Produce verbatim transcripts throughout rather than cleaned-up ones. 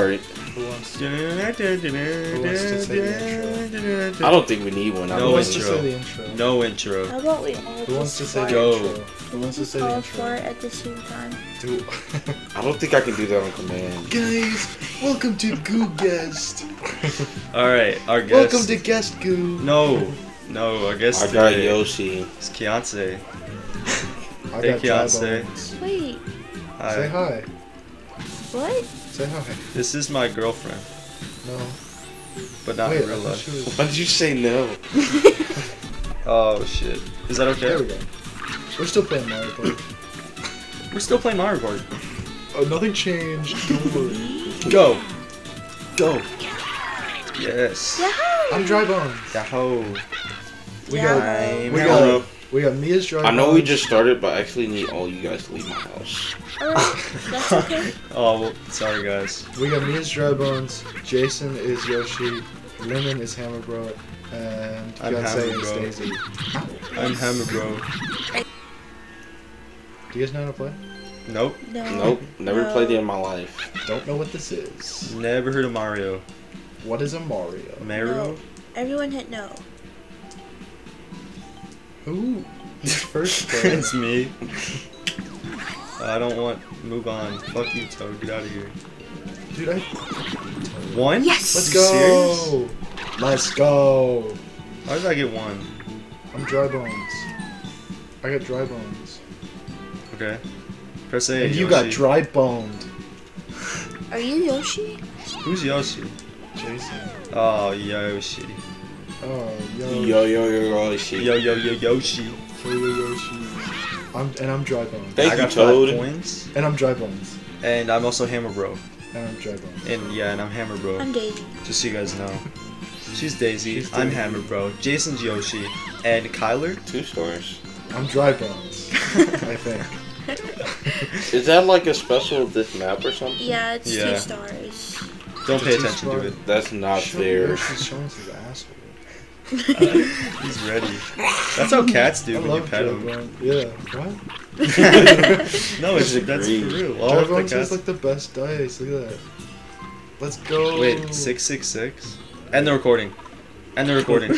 Alright. Who wants to, who wants to say the intro? I don't think we need one. No, no intro. Say the intro. No intro. How about we all Who wants to say the intro? Who wants to say the intro? At the same time. Do I don't think I can do that on command. Guys, welcome to Goo Guest. Alright, our guest. Welcome to Guest Goo. No, no, our guest today. I got Yoshi. It's Keyoncae. I hey, got Keyoncae. Wait. Hi. Say hi. What? Say hi. This is my girlfriend. No. But not Wait, in real life. Was... Why did you say no? Oh shit. Is that okay? There we go. We're still playing Mario Kart. We're still playing Mario Kart. Oh, nothing changed. Don't worry. Go. Go. Yes. Yahoo! I'm Dry Bones. Yahoo. We got. We got. We got me as Dry Bones. I know we just started, but I actually need all you guys to leave my house. That's okay. Oh, well, sorry guys. We got me as Dry Bones, Jason is Yoshi, Lennon is Hammerbro, and Keyoncae is Daisy. I'm Hammerbro. Do you guys know how to play? Nope. No. Nope. Never no. played it in my life. Don't know what this is. Never heard of Mario. What is a Mario? Mario? No. Everyone hit no. Who? First It's me. I don't want. Move on. Fuck you, Toad. Get out of here. Dude, I. One? Yes! Let's go! Serious? Let's go! How did I get one? I'm Dry Bones. I got Dry Bones. Okay. Press A. And you Yoshi. Got Dry Boned. Are you Yoshi? Who's Yoshi? Jason. Oh, Yoshi. Oh, Yoshi. Yo, yo, yo, Yoshi. Yo, yo, yo, Yoshi. Yo, yo, Yoshi. I'm, and I'm Dry Bones. Thank I got you, Toad. Points. And I'm Dry Bones. And I'm also Hammerbro. And I'm Dry Bones. And yeah, and I'm Hammerbro. I'm Daisy. Just so you guys know. She's Daisy, She's I'm Hammerbro, Jason's Yoshi, and Kyler. Two stars. I'm Dry Bones, I think. Is that like a special of this map or something? Yeah, it's yeah. two stars. Don't pay attention to it. That's not Show fair. She's showing his asshole. Uh, he's ready. That's how cats do I when you pet them. Bone. Yeah. What? No, it's that's for real. All Dry Bones has like the best dice. Look at that. Let's go. Wait, six six six. End the recording. End the recording.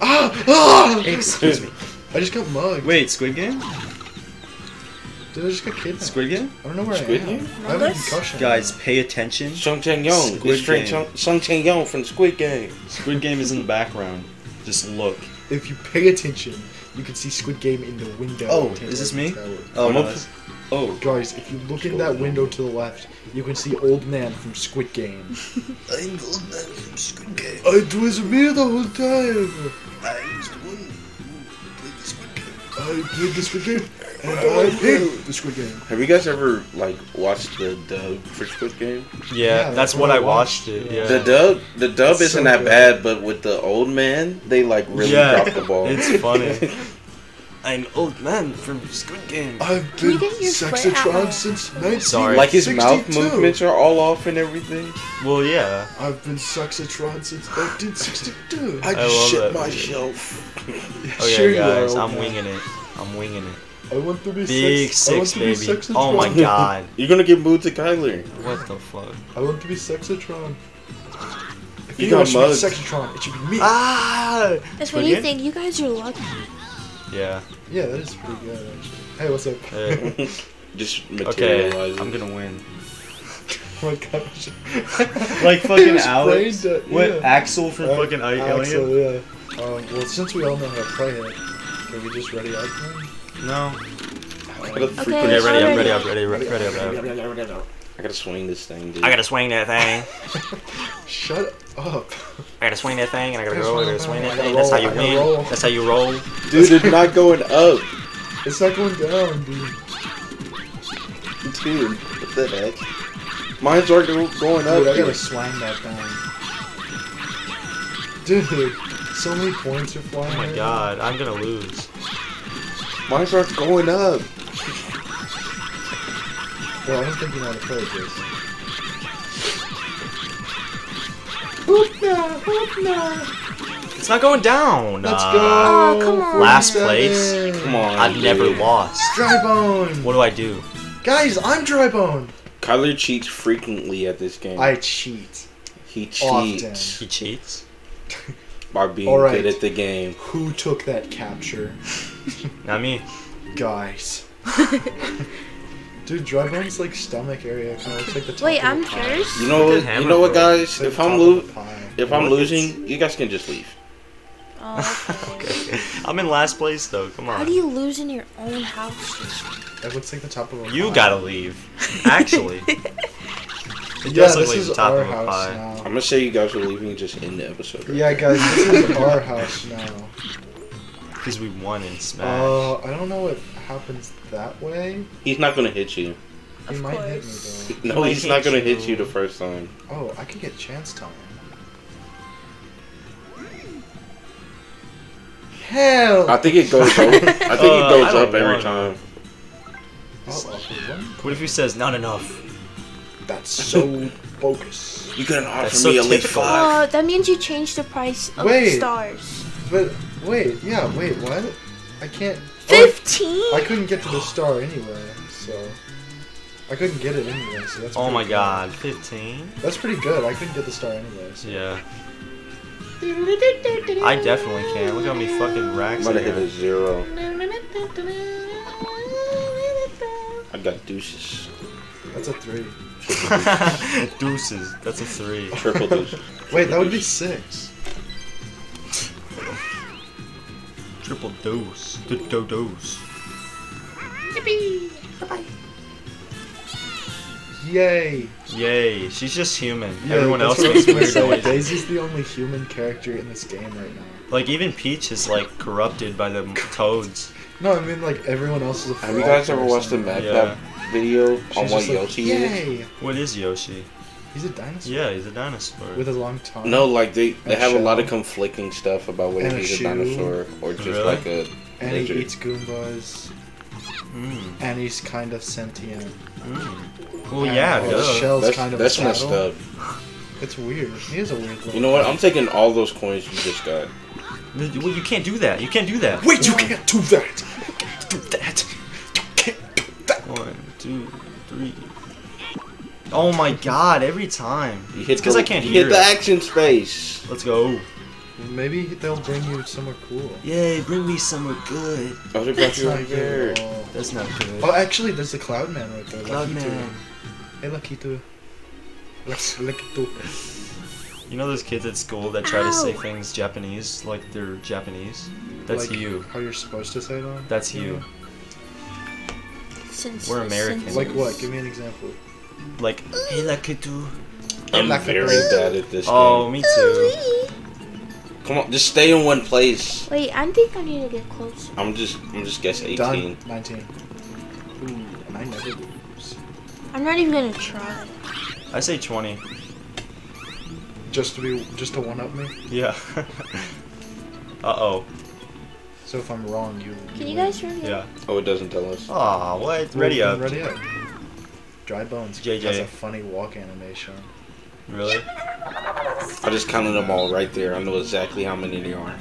ah, ah! Excuse me. I just got mugged. Wait, Squid Game? Dude, I just got kidnapped. Squid Game? I don't know where Squid I am. Game? I have a concussion. Guys, pay attention. Sung Chang Yong. Squid Game. Sung Chang Yong from Squid Game. Squid Game is in the background. Just look. If you pay attention, you can see Squid Game in the window. Oh, is this me? Oh, no. Oh. Guys, if you look in that window to the left, you can see Old Man from Squid Game. I'm Old Man from Squid Game. It was me the whole time. I was the one who played the Squid Game. I played the Squid Game. And I hate the Squid Game. Have you guys ever like watched the dub for Squid Game? Yeah, yeah that's what I watched. It. Yeah. The dub, the dub it's isn't so that good. bad, but with the old man, they like really yeah, drop the ball. It's funny. I'm Old Man from Squid Game. I've been Sexatron since nineteen sixty-two. Sorry. Like his mouth movements are all off and everything. Well, yeah. I've been Sexatron since nineteen sixty-two. I, I just shit myself. Okay, sure guys, are, I'm man. winging it. I'm winging it. I want to be Big Six, six baby. Oh my god. You're gonna get moved to Kyler. What the fuck? I want to be Sexatron. If you, you got mugged. Sexatron, it should be me. Ah! That's what you think. You guys are lucky. Yeah. Yeah, that is pretty good, actually. Hey, what's up? Hey. Just materialize. Okay, I'm gonna win. Oh my gosh. Like fucking Alex. Yeah. What, Axel from uh, fucking Alien? Axel, yeah. Um, well, since we all know how to play it, can we just ready up now? No. I gotta okay, okay, ready, I'm ready, I'm ready, ready, ready, ready, ready. I gotta swing this thing, dude. I gotta swing that thing. Shut up. I gotta swing that thing, and I gotta go, I gotta swing that thing. That's how you win. That's how you roll. Dude, it's not going up. It's not going down, dude. Dude, what the heck? Mine's already going up, dude. I gotta swing that thing. Dude, so many points are flying. Oh my god, I'm gonna lose. Mine starts going up. Well, I don't think you know how to play this. Hoop nah, hoop nah. It's not going down. Let's uh, go. Oh, come on. Last place. Come on. I've dude. never lost. Dry Bones. What do I do? Guys, I'm Dry Bone. Kyler cheats frequently at this game. I cheat. He cheats. Often. He cheats. By being All right. good at the game. Who took that capture? Not me. Guys. Dude, Dry Bone's like stomach area kind of looks like the top. Wait, of I'm the first. You know, what, you know what, guys? Like if I'm lo if I'm losing, you guys can just leave. Oh, okay. Okay. I'm in last place though. Come on. How do you lose in your own house? That looks like the top of a pie. You gotta leave. Actually. It yeah, does look like the top of a pie. Now. I'm gonna say you guys are leaving just in the episode. Right yeah, there. Guys, this is our house now. Because we won in Smash. Oh, uh, I don't know what happens that way. He's not gonna hit you. He of might course. hit me though. No, he's not gonna you. hit you the first time. Oh, I could get chance time. Hell! I think it goes up. I think uh, it goes up every know. time. Oh, what if he says not enough? That's so bogus. You couldn't offer That's me so a leaf five. Oh, that means you changed the price of wait, stars. But wait, yeah, wait, what? I can't. Fifteen. Oh, I couldn't get to the star anyway, so I couldn't get it anyway. So that's. Oh my cool. god, fifteen. That's pretty good. I couldn't get the star anyway. So. Yeah. I definitely can. Look how many fucking racks. I'm gonna hit a zero. I got deuces. That's a three. Deuces. Deuces. That's a three. Triple deuces. Wait, that would be six. Triple dose. Do do dose. Yippee! Bye bye. Yay! Yay! She's just human. Yeah, Everyone else makes weird noises. Daisy's the only human character in this game right now. Like even Peach is like corrupted by the toads. No, I mean like everyone else is a fraud. Have you guys ever watched the map yeah. video She's on what like, Yoshi Yay. is? What is Yoshi? He's a dinosaur. Yeah, he's a dinosaur. With a long tongue. No, like they they and have a, a lot of conflicting stuff about whether and he's a, a dinosaur or just really? like a. And lizard. he eats Goombas. Mm. And he's kind of sentient. Mm. Well, yeah, duh. His shell's that's, kind of that's messed up. It's weird. He is a weird little You know what? Guy. I'm taking all those coins you just got. Well, you can't do that. You can't do that. Wait, you can't do that. You can't do that. You can't do that. One, two, three. Oh my god, every time. You hit it's because I can't you hear hit the action space. Let's go. Maybe they'll bring you somewhere cool. Yay, bring me somewhere good. Oh, they brought you right here. That's not good. Oh, actually, there's the Cloud Man right there. Cloud Lakito. Man. Hey, Lakito. Lakito. You know those kids at school that try Ow. to say things Japanese, like they're Japanese? That's like you. How you're supposed to say that? That's you. you. Since We're Americans. Like what? Give me an example. Like, hey, Lakito. I'm Lakitu. very bad at this Oh, game. me too. Come on, just stay in one place. Wait, I think I need to get closer. I'm just, I'm just guessing eighteen. Done. nineteen. Ooh, and I never lose. I'm not even gonna try. I say twenty. Just to be, just to one-up me? Yeah. Uh-oh. So if I'm wrong, you Can you, you guys ready? Yeah. Oh, it doesn't tell us. Aw, what? Ready up. Ready up. Dry Bones J J has a funny walk animation. Really? I just counted them all right there. I know exactly how many there are.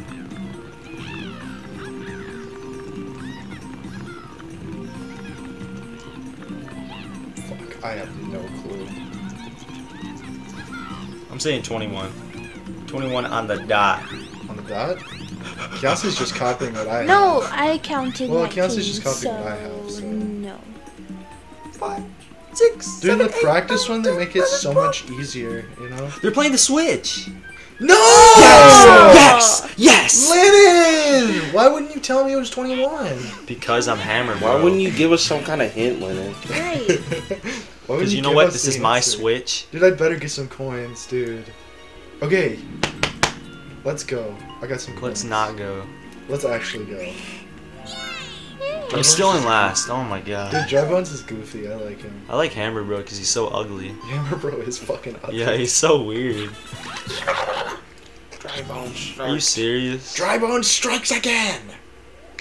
Fuck, I have no clue. I'm saying twenty-one. twenty-one on the dot. On the dot? Keyoncae's just copying what I have. No, I counted Well, Keyoncae's just copying so what I have, so... No. Five. Six, Dude, seven, the eight, practice eight, one, they make it so much easier, you know? They're playing the Switch! No! Yes! Yes! Yes! Lennon! Why wouldn't you tell me it was twenty-one? Because I'm hammered, bro. Why wouldn't you give us some kind of hint, Lennon? Right. Because you, you know what? This is my answer? Switch. Dude, I better get some coins, dude. Okay. Let's go. I got some coins. Let's not go. Let's actually go. I'm still in last. Oh my god. Dude, Dry Bones is goofy. I like him. I like Hammerbro because he's so ugly. Hammerbro is fucking ugly. Yeah, he's so weird. Dry Bones strikes. Are you serious? Dry Bones strikes again!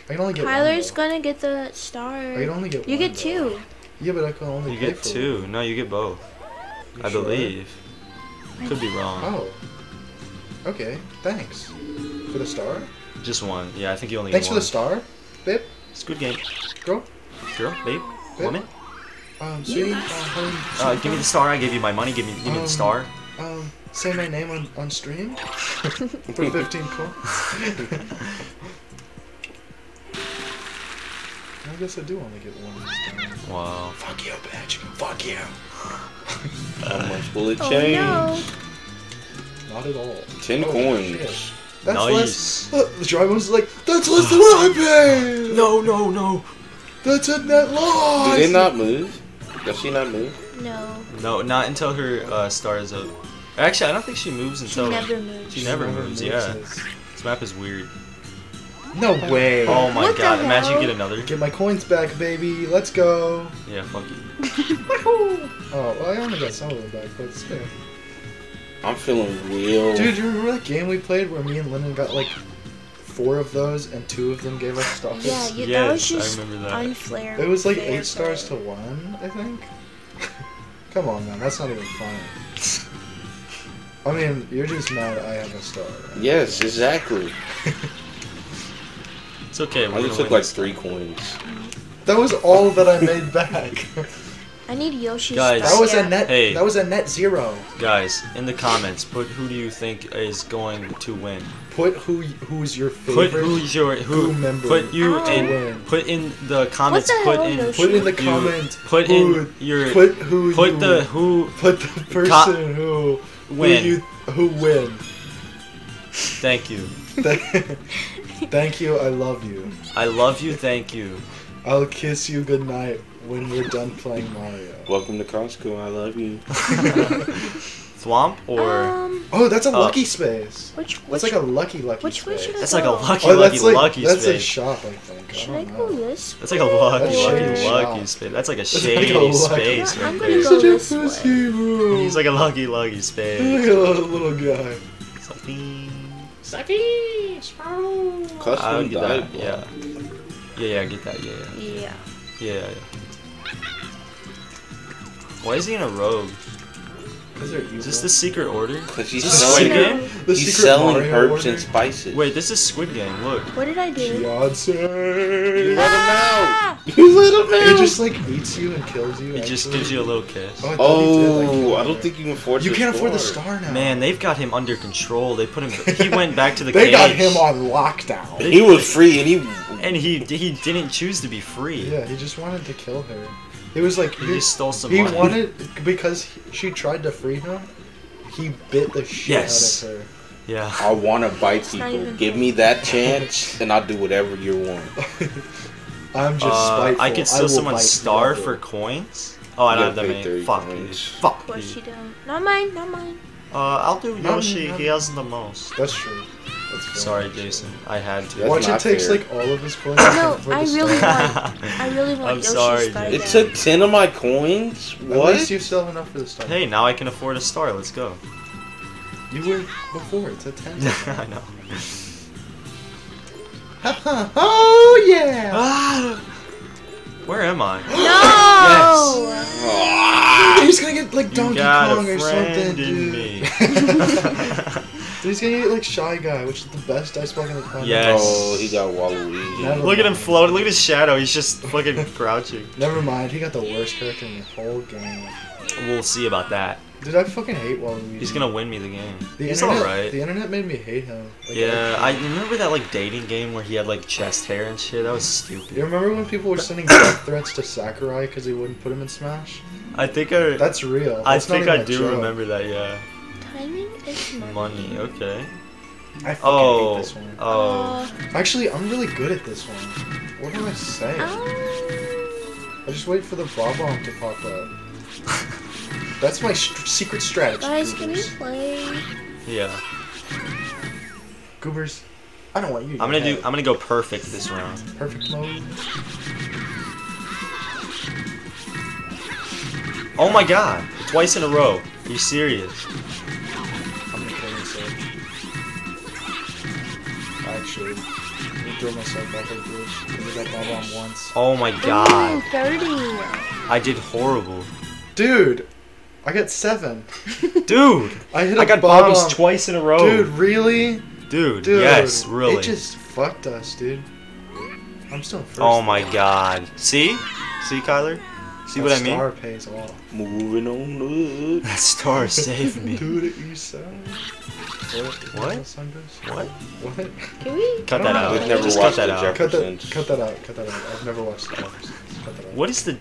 I can only get Tyler's one. Tyler's gonna get the star. I can only get you one. You get two. Though. Yeah, but I can only you get two. One. No, you get both. You I sure? believe. Could be wrong. Oh. Okay, thanks. For the star? Just one. Yeah, I think you only thanks get one. Thanks for the star, Bip. Squid Game. Girl. Girl. Babe. Babe. Woman. Um, sweet, uh, home, uh, give me the star. I gave you my money. Give me, give um, me the star. Um, say my name on on stream for fifteen coins. I guess I do only get one this time. Wow. Fuck you, bitch. Fuck you. How much will it change? Oh, no. Not at all. Ten oh, coins. Shit. That's nice. Less. Uh, the Dry Bones is like, that's less than what I paid. No, no, no. That's a net loss. Did it not move? Does she not move? No. No, not until her uh, star is up. Actually, I don't think she moves until... She never moves. She, she never, never moves, moves yeah. Is. This map is weird. No way. Oh my what god, imagine you get another. Get my coins back, baby. Let's go. Yeah, fuck you. Oh, well, I only got some of them back, but still. I'm feeling real. Dude, you remember that game we played where me and Lennon got like four of those and two of them gave us stars? Yeah, yeah, yes, that was just I remember that. Unfair. It was like unfair, eight stars to one, I think. Come on, man, that's not even funny. I mean, you're just mad I have a star. Right? Yes, exactly. It's okay. I just took like three coins. That was all that I made back. I need Yoshi's guys. Star. That was yeah. a net. Hey. That was a net zero. Guys, in the comments, put who do you think is going to win? Put who who's your favorite. Put who's your who member. Put you oh. in. Win. Put in the comments. The put hell, in. Yoshi? Put in the comments. Put who, in your. Put who. Put you, the who. Put the person who win. Who, you, who win? Thank you. Thank you, I love you. I love you, thank you. I'll kiss you goodnight when we're done playing Mario. Welcome to Costco, I love you. Thwomp or... Um, oh, that's a uh, lucky space. Which, which, that's like a lucky, lucky which space. Which that's go? Like a lucky, oh, lucky, like, lucky that's space. That's a shop, I think. Should I, I go this That's way? Like a lucky, lucky, lucky space. That's like a shady like a space. I'm gonna go this way. He's like a lucky, lucky space. Look at that little guy. Something. Sucky! Sparrow! Custom died, yeah. Yeah, yeah, I get that, yeah, yeah. Yeah. Yeah, yeah. Why is he in a robe? Is, is this the secret order? Because he's selling, game? The he's selling herbs order? And spices. Wait, this is Squid Game, look. What did I do? Keyoncae! You let ah! him out! You let him out! It just like beats you and kills you. It actually. Just gives you a little kiss. Oh, I, oh, like, I don't think you can afford the You can't afford the star now. Man, they've got him under control. They put him, he went back to the they cage. They got him on lockdown. He was free and he... And he, he didn't choose to be free. Yeah, he just wanted to kill her. It was like he, he just stole some. He money. Wanted because he, she tried to free him. He bit the shit yes. out of her. Yeah. I want to bite people. Give me that chance, and I'll do whatever you want. I'm just uh, spiteful. I could steal I someone's star for coins. Oh, I don't have that many. Fuck you. Fuck you. Of course you don't. Not mine. Not mine. Uh, I'll do Yoshi. He has the most. That's true. Sorry, Jason. I had to. That's Watch it takes fair. Like all of his coins. No, I really start. want. I really want. I'm Yoshi's sorry. Star it took ten of my coins. What? At least you still have enough for the star. Hey, now I can afford a star. Let's go. You were before. It's a ten. I know. Oh yeah. Where am I? No. Yes. Oh, dude, he's gonna get like Donkey Kong or something, dude. Me. He's gonna get like Shy Guy, which is the best dice block in the planet. Yes. Oh, he got Waluigi. Never Look mind. At him floating. Look at his shadow. He's just fucking crouching. Never mind. He got the worst character in the whole game. We'll see about that. Dude, I fucking hate Waluigi. He's gonna win me the game. The He's alright. The internet made me hate him. Like, yeah, I, I remember that like dating game where he had like chest hair and shit. That was stupid. You remember when people were sending death threats to Sakurai because he wouldn't put him in Smash? I think I. That's real. That's I think I do joke. remember that. Yeah. Timing is money. Money, okay. I fucking oh, hate this one. Oh. Actually, I'm really good at this one. What do I say? Oh. I just wait for the bob bomb to pop up. That's my st secret strategy. Guys, Goobers. Can we play? Yeah. Goobers, I don't want you. I'm gonna do. I'm gonna go perfect this round. Perfect mode. Oh my god! Twice in a row. Are you serious? Actually, I threw myself off of this. I got that bomb once. Oh my god. thirty. I did horrible. Dude, I got seven. Dude, I hit I got bomb bombs bomb. twice in a row. Dude, really? Dude, dude, yes, really. It just fucked us, dude. I'm still first. Oh my god. See? See, Kyler? See that what I mean? Star pays off. Moving on up. That star saved me. To the east side. What? What? What? Can we? Cut that out. We've never Just watched cut that out. Cut that, cut that out. Cut that out. I've never watched the Jeffersons. Cut that out. What is the?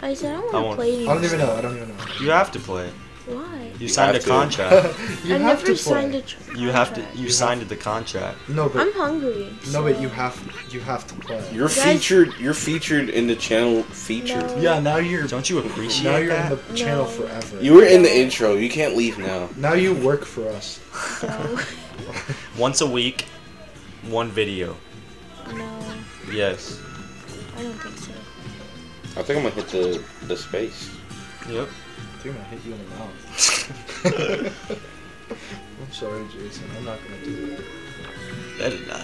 I said I don't want to play anymore. I don't even know. I don't even know. You have to play. Why? You, you signed a contract. you I have never to signed a contract. You have to. You, you signed have... the contract. No, but I'm hungry. So... No, but you have. You have to play. You're guys... featured. You're featured in the channel. Featured. No. Yeah. Now you're. Don't you appreciate Now you're that? in the no. channel forever. You were in the intro. You can't leave now. Now you work for us. So. Once a week, one video. No. Yes. I don't think so. I think I'm gonna hit the the space. Yep. I think I'm gonna hit you in the mouth. I'm sorry, Jason. I'm not gonna do that. That is not.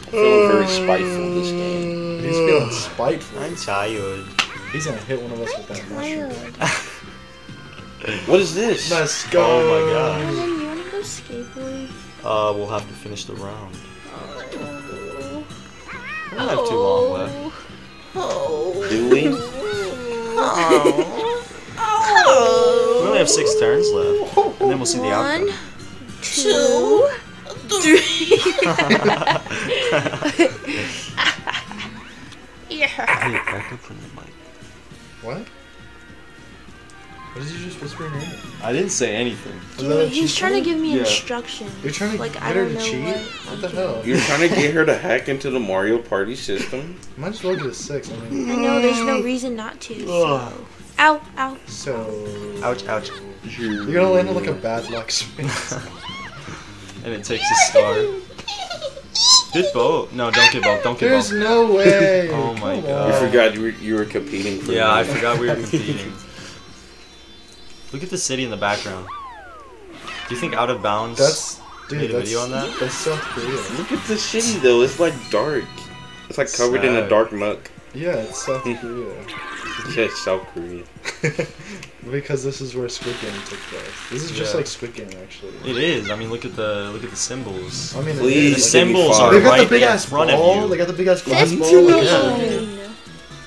I feel very spiteful this game. He's feeling spiteful. I'm tired. He's gonna hit one of us I'm with that tired. mushroom. What is this? Let's go. Oh my god. Alan, you wanna go skateboarding? Uh, we'll have to finish the round. Oh. We don't have too long left. Oh. Do we? Oh. We only have six turns left, and then we'll see the outcome. One, two, three. Yeah. Hey, back up from the mic. What? What did you just whisper in your ear? I didn't say anything. Dude, he's trying to give me yeah. instructions. You're trying to like, get I her to cheat? What, what the hell? You're trying to get her to hack into the Mario Party system? Might as well get a six. I mean, I know there's no reason not to. So. Ow, ow. So. Ouch, ouch. You're gonna land on like a bad luck space. And it takes a star. Good boat. No, don't give up. Don't give There's up. There's no way. Oh my Come god. On. You forgot you were, you were competing for Yeah, me. I forgot we were competing. Look at the city in the background. Do you think Out of Bounds that's, dude, made a that's, video on that? That's South Korea. Look at the city though. It's like dark. It's like covered Sad. in a dark muck. Yeah, it's South Korea. Yeah, it's South Korea. Because this is where Squid Game took place. This is just yeah. like Squid Game, actually. It is. I mean, look at the look at the symbols. I mean, Please, the symbols are right in front of you. They got the big ass glass ball. Yeah.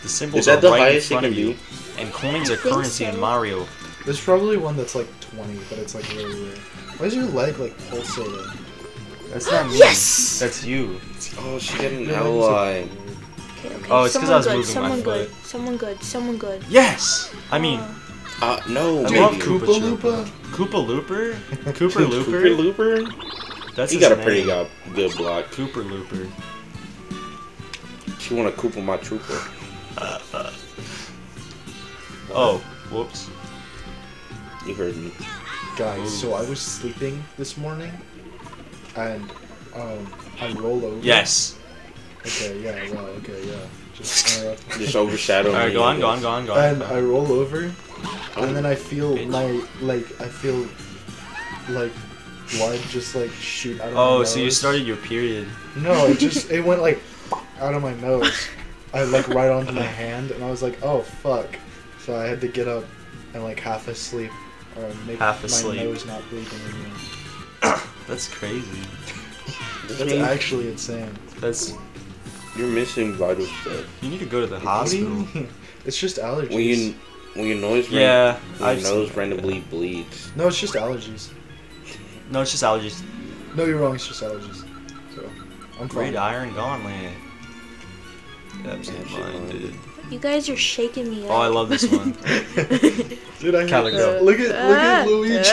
The symbols are right in front of you. And coins are currency so. in Mario. There's probably one that's like twenty, but it's like really weird. Why is your leg like pulsating? That's not me. Yes. That's you. Oh, she got an ally. Okay, okay. Oh, it's because I was good, moving someone my foot. Someone good, someone good, someone good. Yes! I mean... Uh, no, I love Koopa Loopa. Koopa Looper? Koopa Looper? Koopa Looper? That's he got name. a pretty uh, good block. Koopa Looper. She wanna Koopa my Trooper. Uh, uh. Oh, whoops. You heard me. Guys, Ooh. so I was sleeping this morning, and um, I rolled over. Yes! Okay, yeah, wow, okay, yeah. Just, uh, just overshadow me. Alright, go on, go on, go on, go on. And I roll over, oh, and then I feel bitch. my, like, I feel, like, blood just, like, shoot out of oh, my nose. Oh, so you started your period. No, it just, it went, like, out of my nose. I, like, right onto my hand, and I was like, oh, fuck. So I had to get up and, like, half asleep, or make half my asleep. nose not bleeding anymore. That's crazy. That's actually insane. That's... You're missing vital stuff. You need to go to the hospital. It's just allergies. When you when your nose yeah, ran, your nose randomly that. bleeds. No, it's just allergies. No, it's just allergies. No, you're wrong. It's just allergies. So, I'm Great fine. Iron Gauntlet. Absolutely fine, dude. You guys are shaking me up. Oh, I love this one. Dude, I Calico. Look at look at Luigi.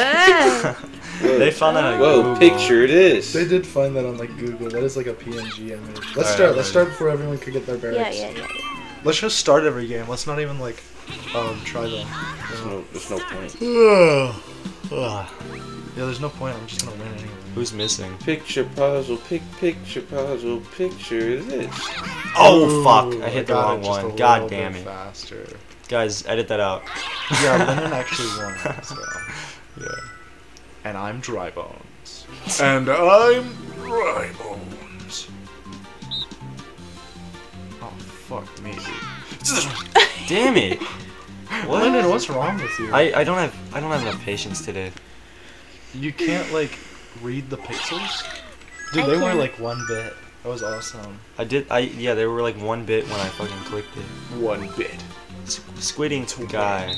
Whoa. They found that on Whoa, Google. Picture this. They did find that on like Google. That is like a P N G image. Let's All start. Right, let's start before everyone could get their barracks. Yeah, yeah, yeah, yeah. Let's just start every game. Let's not even like um try them. There's no, there's no point. Yeah, there's no point. I'm just gonna win anyway. Who's missing? Picture puzzle. Pick picture puzzle. Picture this. Oh fuck! I hit I the wrong one. God damn it! Faster. Guys, edit that out. Yeah, Lennon actually won. So. Yeah. And I'm Dry Bones. And I'm Dry Bones. Oh, fuck me, dude. Damn it! What? Lennon, what's wrong with you? I, I don't have I don't have enough patience today. You can't like read the pixels? Dude, I they can. were like one bit. That was awesome. I did, I, yeah, they were like one bit when I fucking clicked it. One bit. S Squid Ink guy.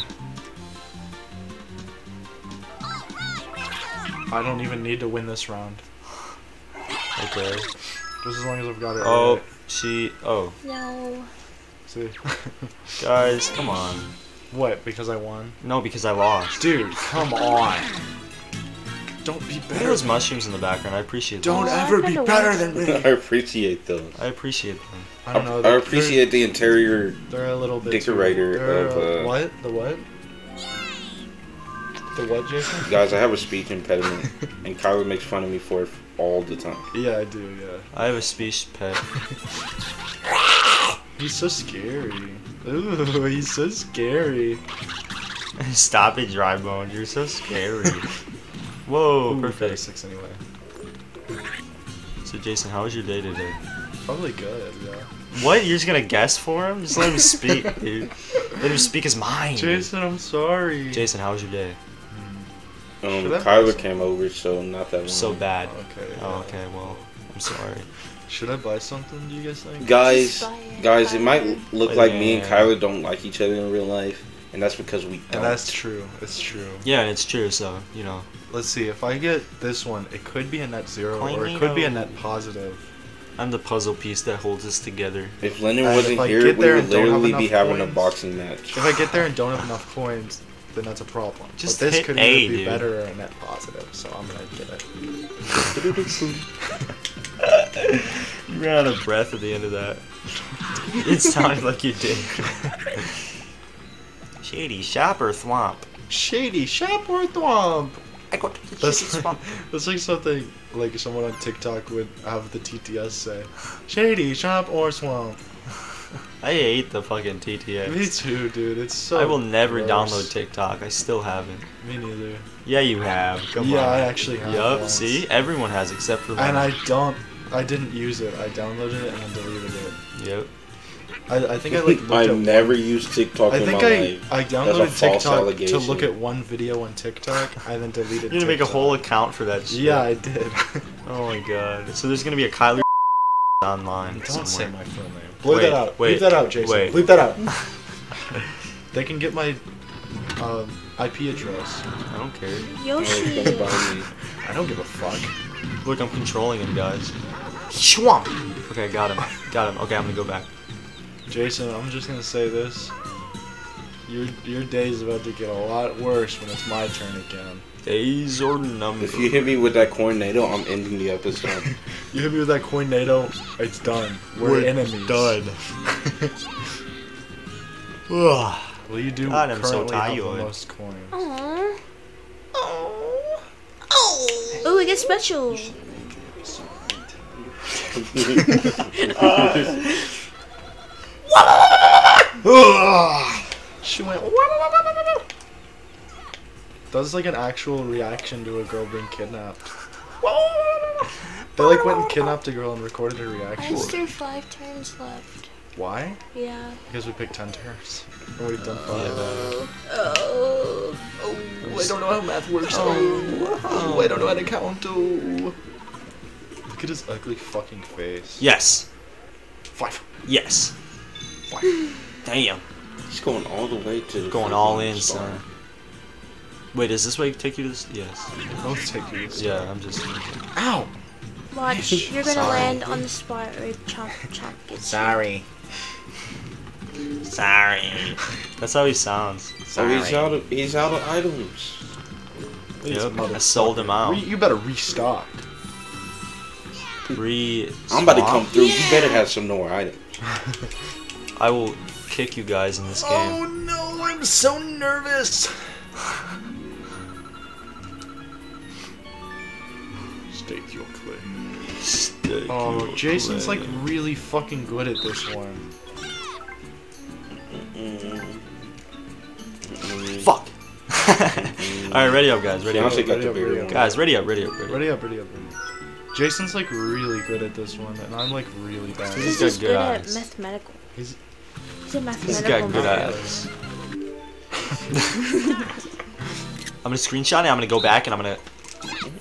I don't even need to win this round. Okay. Just as long as I've got it. Oh, right. she, oh. No. See? Guys, come on. What, because I won? No, because I lost. Dude, come on. Don't be better. There's mushrooms in the background. I appreciate them. Don't ever be better than me. I appreciate them. I appreciate them. I don't know. I appreciate the interior. They're a little bit decorator of uh, what? The what? The what, Jason? Guys, I have a speech impediment, and Kyler makes fun of me for it all the time. Yeah, I do. Yeah. I have a speech pet. He's so scary. Ooh, he's so scary. Stop it, Dry Bones. You're so scary. Whoa, ooh, perfect. Six anyway. So Jason, how was your day today? Probably good, yeah. What? You're just gonna guess for him? Just let him speak, dude. Let him speak his mind. Jason, I'm sorry. Jason, how was your day? Um, Kyler came over, so not that long. So bad. Oh, okay. Yeah. Oh, okay. Well, I'm sorry. Should I buy something? Do you guys think? Guys, guys, it might look like me and Kyler don't like each other in real life. And that's because we don't. And that's true. It's true. Yeah, it's true. So, you know. Let's see. If I get this one, it could be a net zero, Coinino. Or it could be a net positive. I'm the puzzle piece that holds us together. If Lennon wasn't if here, we would literally have be having coins. a boxing match. If I get there and don't have enough coins, then that's a problem. Just but this hit could a, either be dude. better or a net positive, so I'm gonna get it. You ran out of breath at the end of that. It sounded like you did. Shady Shopper Thwomp. Shady Shopper Thwomp. I got to the that's, shady swamp. That's like something like someone on TikTok would have the T T S say. Shady Shop or Swamp. I hate the fucking T T S. Me too, dude. It's so I will never gross. download TikTok. I still haven't. Me neither. Yeah, you have. Come yeah, on. I actually have. Yup, yes. See? Everyone has except for me. And I don't. I didn't use it. I downloaded it and I deleted it. Yep. I, I think I like. I've never one. used TikTok. I in think my I life. I downloaded TikTok to look at one video on TikTok and then deleted. You're gonna TikTok. make a whole account for that shit. Yeah, I did. Oh my god. So there's gonna be a Kyler online. Don't somewhere. say my full name. Bleep that out. Wait, Leave that out, Jason. Wait. Leave that out. They can get my uh, I P address. I don't care. Yoshi. I don't give a fuck. Look, I'm controlling him, guys. Swamp. Okay, got him. Got him. Okay, I'm gonna go back. Jason, I'm just gonna say this. Your your day is about to get a lot worse when it's my turn again. Days or numbers. If you hit me with that coin NATO, I'm ending the episode. You hit me with that coin NATO, it's done. We're, We're enemies. Done. Well, you do God, currently so have the most coins. Aww. Aww. Aww. Ooh, I get special. uh. She went. That was like an actual reaction to a girl being kidnapped. They like went and kidnapped a girl and recorded her reaction. I still have five turns left. Why? Yeah. Because we picked ten turns. And we've done five. Oh. Oh. Oh. Oh. I don't know how math works. Oh. Oh. I don't know how to count. Oh. Look at his ugly fucking face. Yes. Five. Yes. Damn. He's going all the way to the going all in, star. son. Wait, does this way take you to this? Yes. Both take you to this. Yeah, I'm just... Ow! Watch, you're gonna Sorry. land on the spot where Chomp Chomp gets Sorry. You. Sorry. That's how he sounds. Sorry. Oh, he's out of, he's out of items. Yep, I sold him out. Re you better restock. Re I'm about to come through. Yeah. You better have some more items. I will kick you guys in this game. Oh no, I'm so nervous! Stake your claim. Stake oh, your Jason's claim. like really fucking good at this one. Fuck! Alright, ready up, guys. Ready up. Ready up, ready up. Guys, ready up, ready up, ready up. Ready up, ready up, ready up. Jason's like really good at this one, and I'm like really bad. He's, He's got good eyes. He's good at mathematical. He's, He's a mathematical He's got good eyes. I'm gonna screenshot it, I'm gonna go back, and I'm gonna...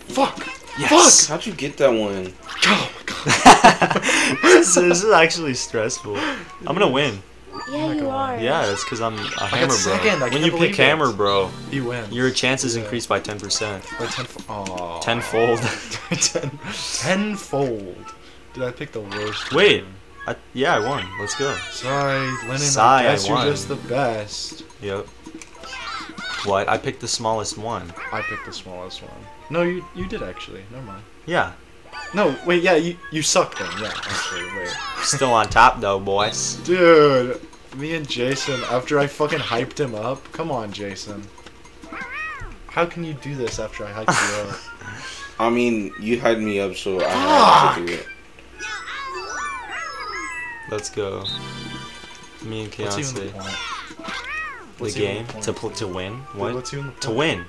Fuck! Yes! Fuck! How'd you get that one? Oh my god. this, this is actually stressful. I'm gonna win. Yeah, you are. Yeah, that's because I'm a Hammerbro. When you pick Hammerbro, you win. Your chances yeah. increase by ten percent. By ten. Oh. Tenfold. ten, tenfold. Did I pick the worst? Wait. One? I, yeah, I won. Let's go. Sorry, Lennon. Sigh, I guess I won. You're just the best. Yep. What? I picked the smallest one. I picked the smallest one. No, you you did actually. Never mind. Yeah. No, wait, yeah, you, you suck then. Yeah, actually, wait. Still on top though, boys. Dude, me and Jason, after I fucking hyped him up. Come on, Jason. How can you do this after I hyped you up? I mean, you hyped me up, so Fuck. I had to do it. Let's go. Me and Keyoncae. The, the game? The to, pl to win? What? Dude, what's even the point? To win.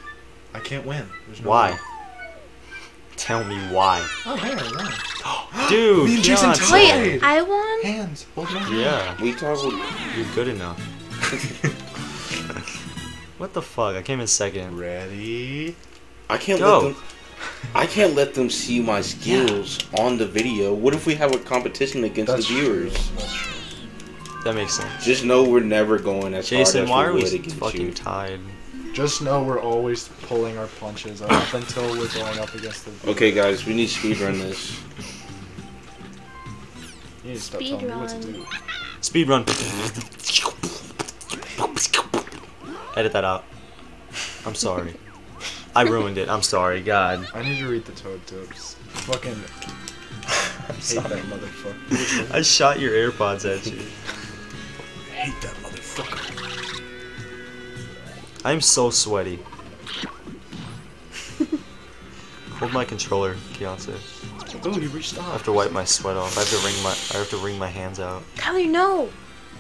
I can't win. There's no why? Way. Tell me why. Oh, hey, I won. Dude, me and Jason tied. Wait, I won? Hands. Well done. Yeah. We toggled. You're good enough. What the fuck? I came in second. Ready? I can't go. Let them... I can't let them see my skills yeah. on the video. What if we have a competition against That's the viewers? True. True. That makes sense. Just know we're never going as Jason, hard as Jason, why are we fucking you. Tied? Just know we're always pulling our punches up until we're going up against the viewers. Okay, guys, we need speedrun this. You need to stop telling me what to do. Speedrun. Edit that out. I'm sorry. I ruined it. I'm sorry, God. I need to read the Toad tips. Fucking... I hate sorry. that motherfucker. I shot your AirPods at you. I hate that motherfucker. I'm so sweaty. Hold my controller, Keyoncae. Oh, you reached off. I have to wipe my sweat off. I have to wring my. I have to wring my hands out. Kyler, no.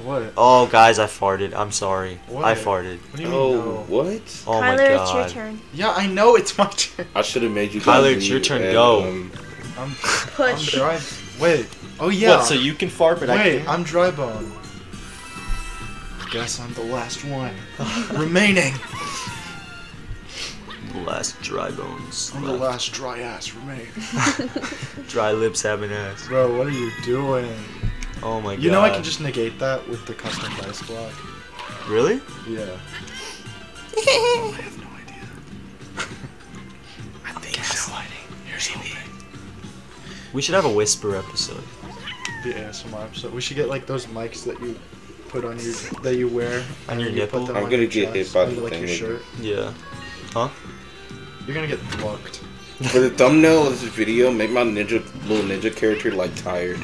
What? Oh, guys, I farted. I'm sorry. What? I farted. What do you mean? Oh, no? What? Oh, Kyler, my God. Kyler, it's your turn. Yeah, I know it's my turn. I should have made you. Kyler, it's your turn. And, go. Um, I'm push. I'm dry. Wait. Oh yeah. What? So you can fart, but Wait, I can't. I'm dry bone. Guess I'm the last one remaining. The last dry bones. I'm left. the last dry ass remaining. Dry lips having ass. Bro, what are you doing? Oh my god. You know I can just negate that with the custom dice block. Really? Yeah. Oh, I have no idea. I think so. Here's hoping. We should have a whisper episode. The A S M R episode. We should get like those mics that you put on your that you wear on your you nipple. I'm on gonna your get hit by the like thing. Your shirt. Yeah. Huh? You're gonna get blocked. For the thumbnail of this video, make my ninja little ninja character like tired.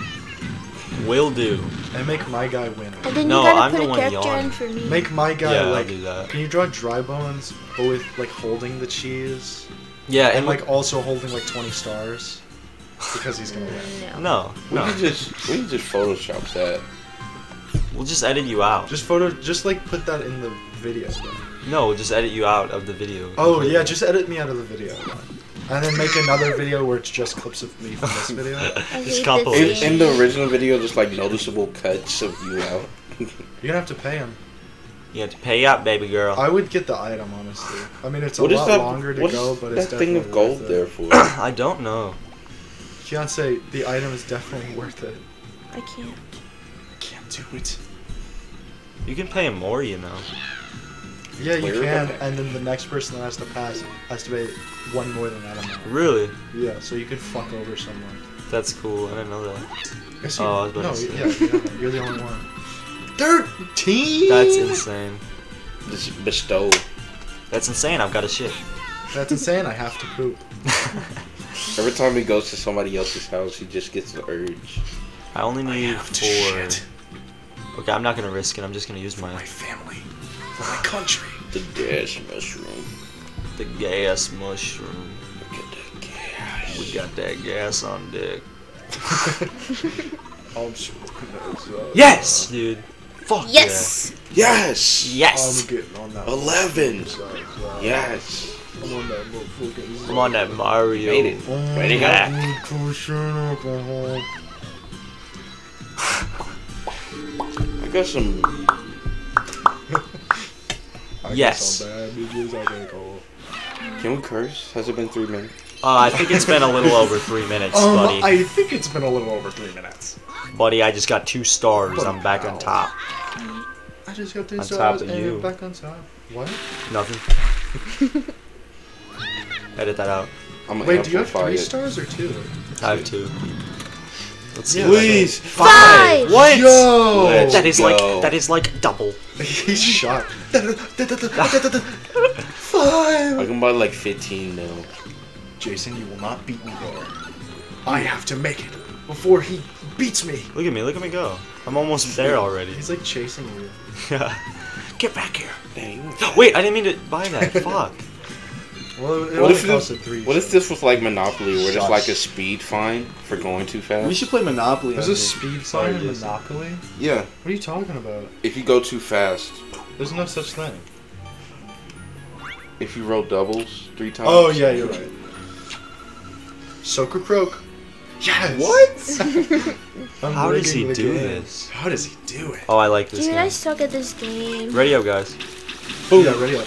Will do. And make my guy win. And then no, you gotta I'm put the a one yawning. For me. Make my guy yeah, like. I'll do that. Can you draw dry bones, but with like holding the cheese? Yeah, and, and like also holding like twenty stars, because he's gonna win. No, no. We no. can just we can just Photoshop that. We'll just edit you out. Just photo, just like put that in the video. No, we'll just edit you out of the video. Oh completely. Yeah, just edit me out of the video. And then make another video where it's just clips of me from this video. It's compilation. In, in the original video, there's like noticeable cuts of you out. You're gonna have to pay him. You have to pay up, baby girl. I would get the item, honestly. I mean, it's a what lot that, longer to go, but it's definitely worth it. What is that thing of gold there for? I don't know. Keyoncae, the item is definitely worth it. I can't. I can't do it. You can pay him more, you know. Yeah, you can, and then the next person that has to pass has to pay one more than that amount. Really? Yeah, so you could fuck over someone. That's cool, I didn't know that. Yes, you, oh, I was about no, to say. Yeah, you know, you're the only one. thirteen! That's insane. This is bestow. That's insane, I've got a shit. That's insane, I have to poop. Every time he goes to somebody else's house, he just gets the urge. I only need I four. Shit. Okay, I'm not gonna risk it, I'm just gonna use my... my family. For my country. The gas mushroom. The gas mushroom. Look at that gas. We got that gas on deck. I'm smoking that. Yes, dude. Fuck yes. Yeah. Yes. Yes. I'm getting on that. Eleven. Yes. I'm on that motherfucking. I'm on that Mario. Made it. Ready, guy. I got some. I yes. Bad. Can we curse? Has it been three minutes? Uh, I think it's been a little over three minutes, um, buddy. I think it's been a little over three minutes. Buddy, I just got two stars. But I'm back ow. on top. I just got two on stars top of and you. I'm back on top. What? Nothing. Edit that out. I'm Wait, do you have three it. stars or two? I have two. Let's see. Please! Five! What? Yo! Let's that is go. like that is like double. He's shot. Five! I can buy like fifteen now. Jason, you will not beat me there. I have to make it before he beats me. Look at me, look at me go. I'm almost there already. He's like chasing you. Yeah. Get back here. Dang. Wait, I didn't mean to buy that. Fuck. Well, it what, if this, three, what if this was like Monopoly, where there's like a speed fine for going too fast? We should play Monopoly. There's a speed fine in Monopoly? Yeah. What are you talking about? If you go too fast. There's no such thing. If you roll doubles three times. Oh, yeah, you're right. Soaker Croak. Yes! What? How does he do this? How does he do it? Oh, I like this Dude, game. Dude, I suck at this game. Radio, guys. Oh, yeah, radio.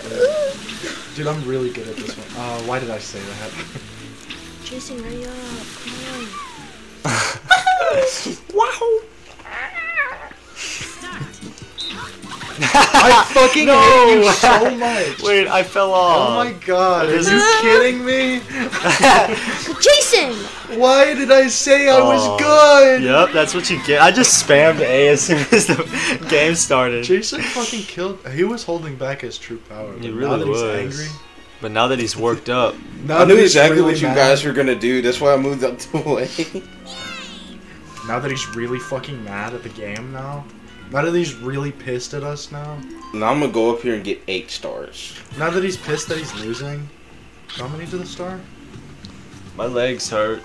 Dude, I'm really good at this one. Uh, why did I say that? Jason, radio, come on. Wow! I fucking no. hate you so much. Wait, I fell off. Oh my god, are you kidding me? Jason! Why did I say I oh, was good? Yep, that's what you get. I just spammed A as soon as the game started. Jason fucking killed. He was holding back his true power. He really now was. That he's angry. But now that he's worked up. Now I knew exactly really what you mad. guys were gonna do. That's why I moved up to A. Now that he's really fucking mad at the game now. Now that he's really pissed at us now. Now I'm gonna go up here and get eight stars. Now that he's pissed that he's losing. How many to the star? My legs hurt.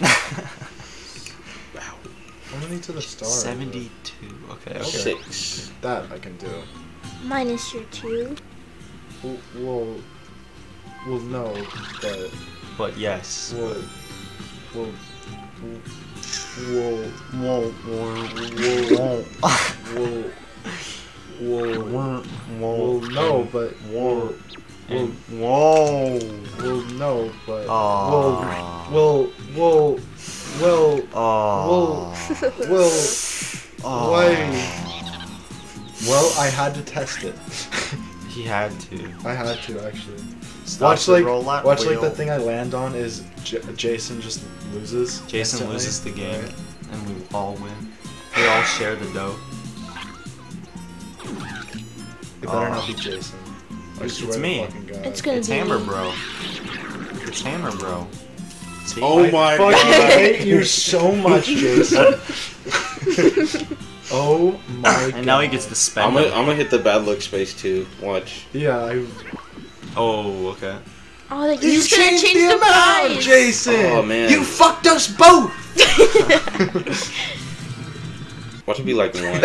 Wow. How many to the star? seventy-two. Okay, okay. Six. That I can do. Minus your two. Well, well, well no, but... But yes. Well, well, well Whoa, whoa, whoa, whoa, whoa, whoa, whoa, no, but whoa, whoa, whoa, whoa, no, but whoa, whoa, whoa, whoa, whoa, whoa, why? Well, I had to test it. He had to. I had to actually. Watch like, watch like the thing I land on is J Jason just loses. Jason instantly. loses the game, right. and we all win. We all share the dough. It better uh, not be Jason. I it's swear me. It's gonna it's be Hammerbro. It's Hammerbro. See, oh I my god! I hate you so much, Jason. Oh my and god! And now he gets the spam. I'm, I'm gonna hit the bad luck space too. Watch. Yeah. I... Oh, okay. Oh, like, you, you changed, changed the, the amount, price. Jason! Oh, man. You fucked us both! Watch it be like one.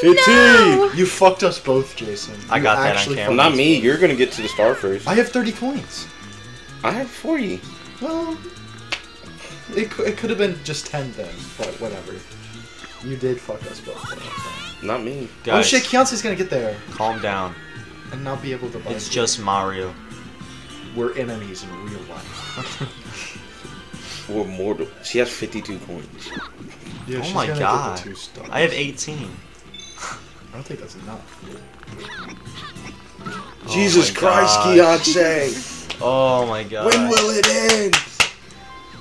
fifteen! No. You fucked us both, Jason. I you got that on camera. Not me, you're gonna get to the star first. I have thirty coins. I have forty. Well, it, it could have been just ten then, but whatever. You did fuck us both. Though. Not me. Guys, oh shit, Keyoncae's gonna get there. Calm down. And not be able to buy It's you. just Mario. We're enemies in real life. We're mortal. She has fifty-two coins. Yeah, oh my god. I have eighteen. I don't think that's enough. Oh Jesus Christ, Keyoncae! Oh my god. When will it end?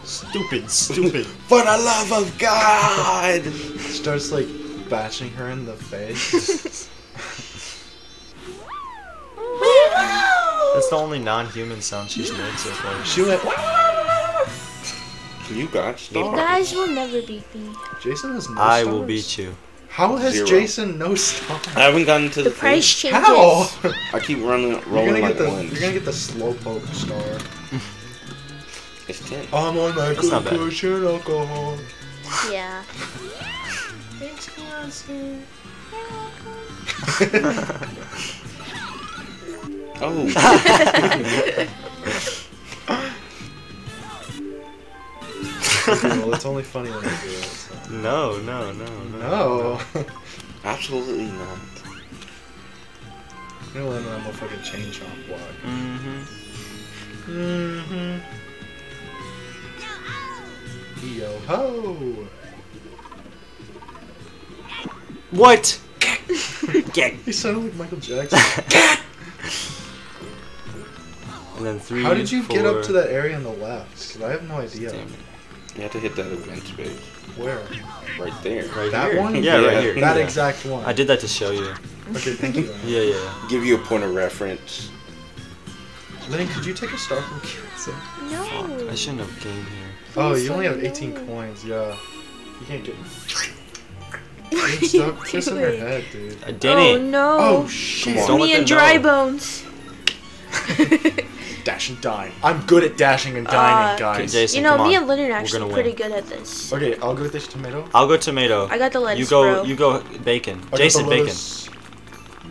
Stupid, stupid. For the love of God! Starts like bashing her in the face. That's the only non-human sound she's made so far. She went. You got stars. You guys will never beat me. Jason has no I stars. I will beat you. How has Zero. Jason no stars? I haven't gotten to the, the price food. changes. How? I keep running, rolling like the, one. You're gonna get the slowpoke star. It's ten. I'm on that good cushion alcohol. Yeah. Thanks, Keyoncae. Oh. Well, it's only funny when I do it. So. No, no, no, no. No. no. Absolutely not. You're gonna let that motherfucking Chain Chomp block. Mm-hmm. Mm-hmm. Yo ho! What? He sounded like Michael Jackson. And then three. How did you four... get up to that area on the left? Cause I have no idea. Damn it. You have to hit that event base. Where? Right there. Right that here. one? Yeah, yeah, right here. That yeah. exact one. I did that to show you. Okay, thank you. Yeah, yeah. Give you a point of reference. Lennon, could you take a star from Keyoncae? No. Fuck, I shouldn't have game here. Oh, you only have eighteen no. coins. Yeah. You can't get. Stop kissing her head, dude. I didn't. Oh no. Oh shit. It's me and Dry Bones. Dash and dine. I'm good at dashing and dining, uh, guys. Jason, you know, me and Lennon are actually pretty good at this. Okay, I'll go with this tomato. I'll go tomato. I got the lettuce. You go. Bro. You go bacon. I Jason, bacon.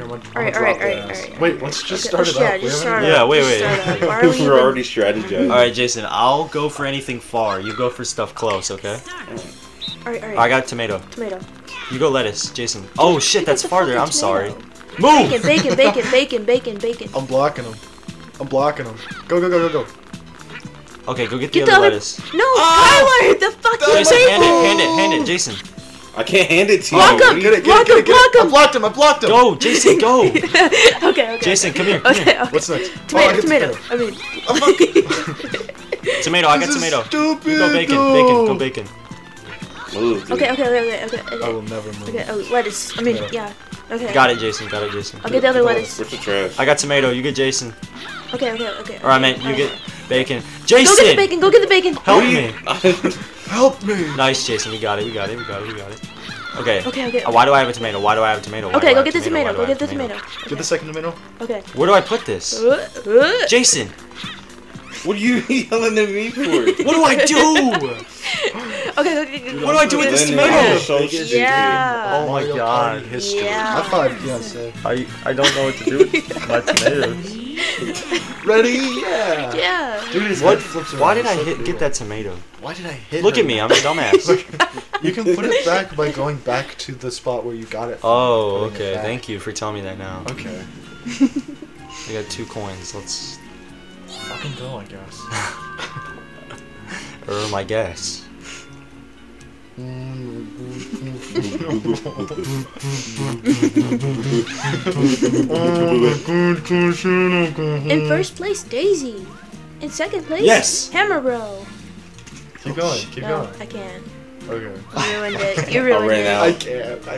All right, all right, all right, all right. Wait, let's just okay, start it yeah, up. Just start yeah, up. wait, wait. We're even... already strategizing. All right, Jason, I'll go for anything far. You go for stuff close, okay? All right, all right. I got tomato. Tomato. You go lettuce, Jason. Oh shit, that's farther. I'm sorry. Move! Bacon, bacon, bacon, bacon, bacon, bacon. I'm blocking him. I'm blocking him. Go, go, go, go, go. Okay, go get the get other lettuce. No, oh! Kyler! The fucking Jason, table! Hand it, hand it, hand it, Jason. I can't hand it to you. Block him, get it, block him, block him. I blocked him, I blocked him. Go, Jason, go. okay, okay. Jason, okay. come here, come okay, here. Okay. What's next? Tomato, oh, tomato. tomato. I mean... Oh, fuck. tomato, I got this tomato. Stupid, go bacon, though. bacon, go bacon. Move, okay, okay, okay, okay, okay. I will never move. Okay, oh, lettuce. I mean, yeah. yeah. Okay. Got it, Jason. Got it, Jason. I'll get the other lettuce. Where's the trash? I got tomato. You get Jason. Okay, okay, okay. Or I meant you get bacon. Jason! Go get the bacon! Go get the bacon! Help me! Help me! Nice, Jason. We got it. We got it. We got it. We got it. Okay. Okay, okay. Why do I have a tomato? Why do I have a tomato? Okay, go get the tomato. Go get the tomato. Get the second tomato. Okay. Where do I put this? Jason! What are you yelling at me for? What do I do? Okay. Dude, what do I do with this tomato? Yeah. Oh my god. History. Yeah. I thought Beyonce. I I don't know what to do with my tomatoes. Ready? Yeah. Yeah. Dude, what? Why did I hit, so get that tomato? Why did I hit? Look at me. I'm a dumbass. You can put it back by going back to the spot where you got it from. Oh, okay. Thank you for telling me that now. Okay. I got two coins. Let's fucking go, I guess. Or my guess. In first place, Daisy. In second place, yes. Hammerbro. Keep going, keep no, going. I can't. Okay. You ruined it. You ruined it. Out. I can't. I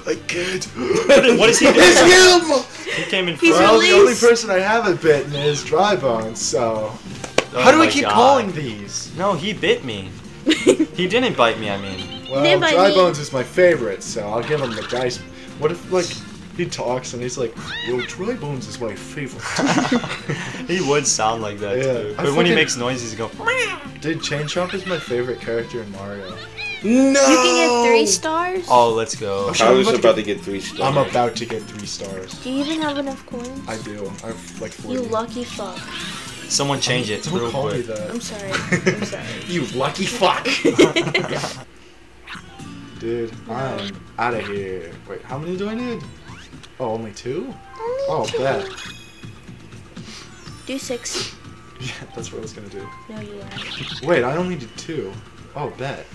can't. I can't. What is he doing? It's him. He came in first. Well, the only person I haven't bitten is Dry Bones, so. Oh How do I keep God. calling these? No, he bit me. He didn't bite me, I mean. Well, Dry me. Bones is my favorite, so I'll give him the dice. What if, like, he talks and he's like, well, Dry Bones is my favorite. He would sound like that, yeah, too. But I when he makes noises, he goes, dude, Chain Chomp is my favorite character in Mario. No! You can get three stars? Oh, let's go. I was about to get three stars. I'm about to get three stars. Do you even have enough coins? I do. I have, like, forty. You lucky fuck. Someone change it real quick. I'm sorry. I'm sorry. You lucky fuck. Dude, I'm out of here. Wait, how many do I need? Oh, only two? Only oh, two. bet. Do six. Yeah, that's what I was gonna do. No, you weren't. Wait, I only did two. Oh, bet.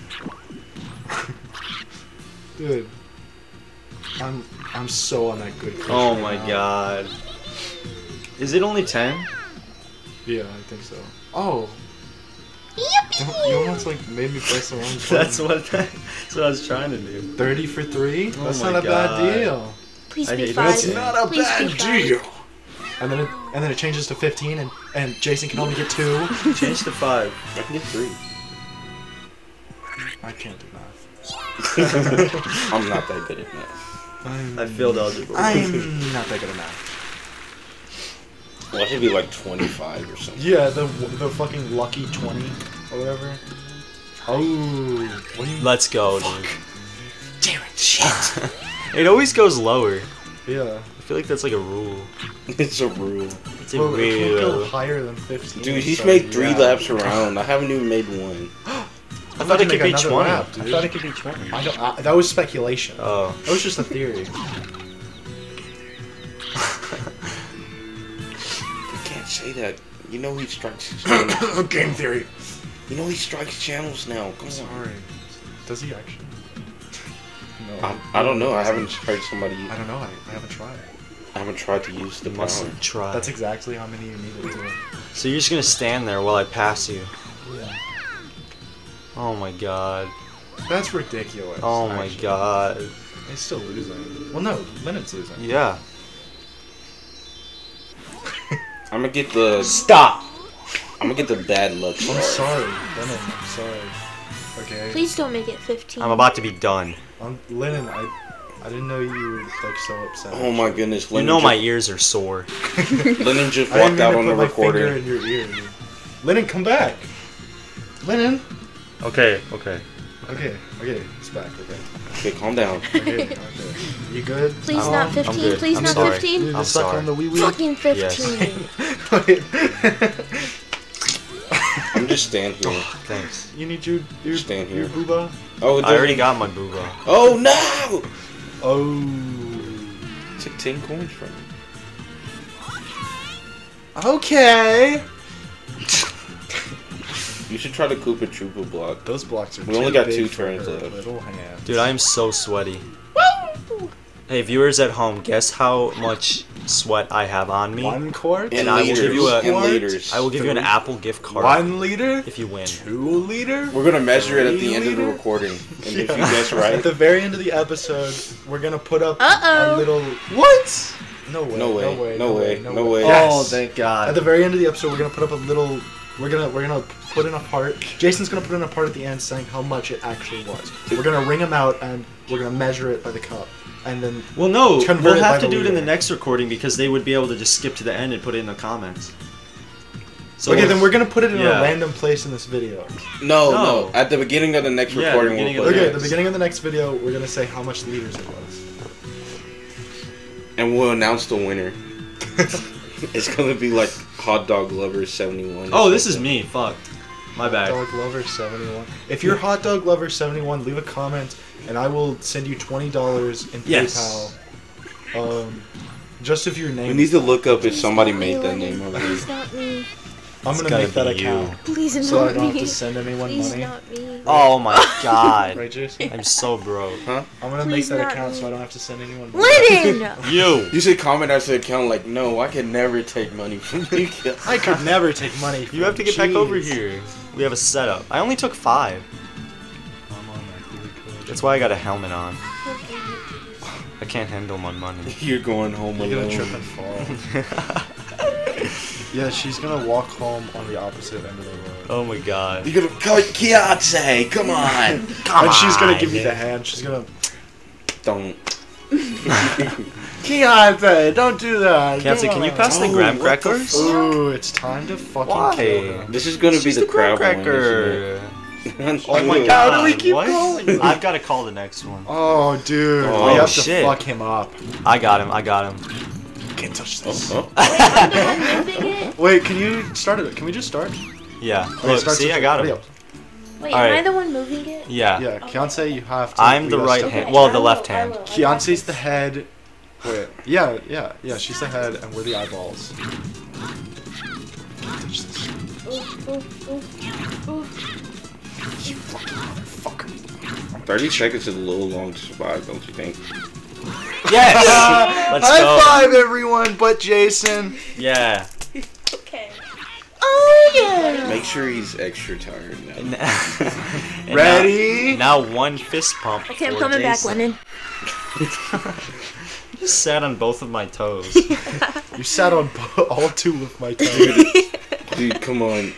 Dude, I'm I'm so on that good. Oh my now. god. Is it only ten? Yeah, I think so. Oh! Yippee! You almost like made me play some wrong button. That's what that, that's what I was trying to do. Thirty for three? Oh that's not a God. bad deal. Please I be five. That's not a Please bad deal. And then it, and then it changes to fifteen, and and Jason can only get two. Change to five. I can get three. I can't do math. I'm not that good at math. I'm, I failed algebra. I'm not that good at math. Well, I should be like twenty-five or something. Yeah, the the fucking lucky twenty or whatever. Oh, what you... let's go, Fuck. dude. Damn it, shit. It always goes lower. Yeah, I feel like that's like a rule. It's a rule. It's a well, rule. It can't go higher than fifteen. Dude, he's so made three yeah. laps around. I haven't even made one. I, I, thought it could be twenty. Lap, I thought it could be twenty. I don't. I, that was speculation. Oh, that was just a theory. say that. You know he strikes channels. Game theory. You know he strikes channels now. Come Sorry. on. Sorry. Does he actually? No. I, I don't know. I haven't tried somebody. I don't know. I, I haven't tried. I haven't tried to use the power. Try. That's exactly how many you needed to. So you're just gonna stand there while I pass you. Yeah. Oh my god. That's ridiculous. Oh my actually. god. He's still losing. Well, no, Lennon's losing. Yeah. I'm gonna get the. Stop! I'm gonna get the bad luck. I'm sorry, Lennon. I'm sorry. Okay. Please don't make it fifteen. I'm about to be done. Um, Lennon, I. I didn't know you were like so upset. Oh my goodness, Lennon. You know my ears are sore. Lennon just walked out on the recorder. I didn't mean to put my finger in your ear. Lennon, come back. Lennon. Okay, okay. Okay, okay, it's back, okay. Okay, calm down. Okay, okay. You good? Please um, not fifteen, please I'm not sorry. fifteen. Dude, I'm sorry. On the wee -wee. Fucking fifteen. Yes. I'm just stand here. Oh, thanks. You need your, your, stand here. your booba? Oh, I already got my booba. Oh, no! Oh. Took ten coins from me. Okay. You should try to Koopa Troopa block. Those blocks are. We only got two turns left. Dude, I am so sweaty. Woo! Hey, viewers at home, guess how much sweat I have on me. One quart. And I will give you a. I will give you an Apple gift card. One liter. If you win. Two liter. We're gonna measure it at the end of the recording, and if you guess right, at the very end of the episode, we're gonna put up a little. What? No way. No way. No way. No way. Oh, thank God. At the very end of the episode, we're gonna put up a little. We're gonna we're gonna put in a part. Jason's gonna put in a part at the end saying how much it actually was. We're gonna ring them out and we're gonna measure it by the cup, and then well no we'll have to do it in the next recording because they would be able to just skip to the end and put it in the comments. So okay, then we're gonna put it in yeah. a random place in this video. No, no, no. At the beginning of the next yeah, recording. The we'll put okay, at the beginning of the next video, we're gonna say how much liters it was, and we'll announce the winner. It's gonna be like Hot Dog Lover seventy-one. Oh, this is me. Fuck. My bad. Hot Dog Lover seventy-one. If you're Hot Dog Lover seventy-one, leave a comment, and I will send you twenty dollars in PayPal. Yes. Um, just if your name. We need to look up if somebody made that name over here. Please not me. I'm gonna make that account. Please not me. So I don't have to send anyone money. Oh my god. Right, Jason? I'm so broke. Huh? I'm gonna make that account so I don't have to send anyone money. Lennon! You! You should comment after the account like, no, I could never take money from you. I could never take money from you. You have to get back over here. We have a setup. I only took five. I'm on that. That's why I got a helmet on. I can't handle my money. You're going home alone. You're gonna trip and fall. Yeah, she's gonna walk home on the opposite end of the road. Oh my god. You're gonna call Keyoncae, come on! Come and she's gonna give you the hand, she's gonna... Don't. Keyoncae, don't do that! Keyoncae, can you pass oh, the graham crackers? Ooh, it's time to fucking Why? kill her. This is gonna she's be the, the crab cracker. One, oh my god, how do we keep what? going? I've gotta call the next one. Oh, dude, oh, we have shit. to fuck him up. I got him, I got him. Can't touch this. Oh, oh. Wait, can you start it? Can we just start? Yeah. Okay, Look, start see, I got him. Wait, right. am I the one moving it? Yeah. Yeah, okay. Keyoncae, you have to. I'm the right hand. Well, the left hand. Keyoncae's the head. Wait. Yeah, yeah, yeah. She's the head, and we're the eyeballs. Can't touch this. Oof, oof, oof, oof. You fucking motherfucker. Thirty seconds is a little long to survive, don't you think? Yes! Uh, Let's high go. five, everyone, but Jason. Yeah. Okay. Oh, yeah. Make sure he's extra tired now. Ready? Now, now one fist pump. Okay, I'm coming Jason. back, Lennon. You sat on both of my toes. Yeah. You sat on all two of my toes. Dude, dude come on.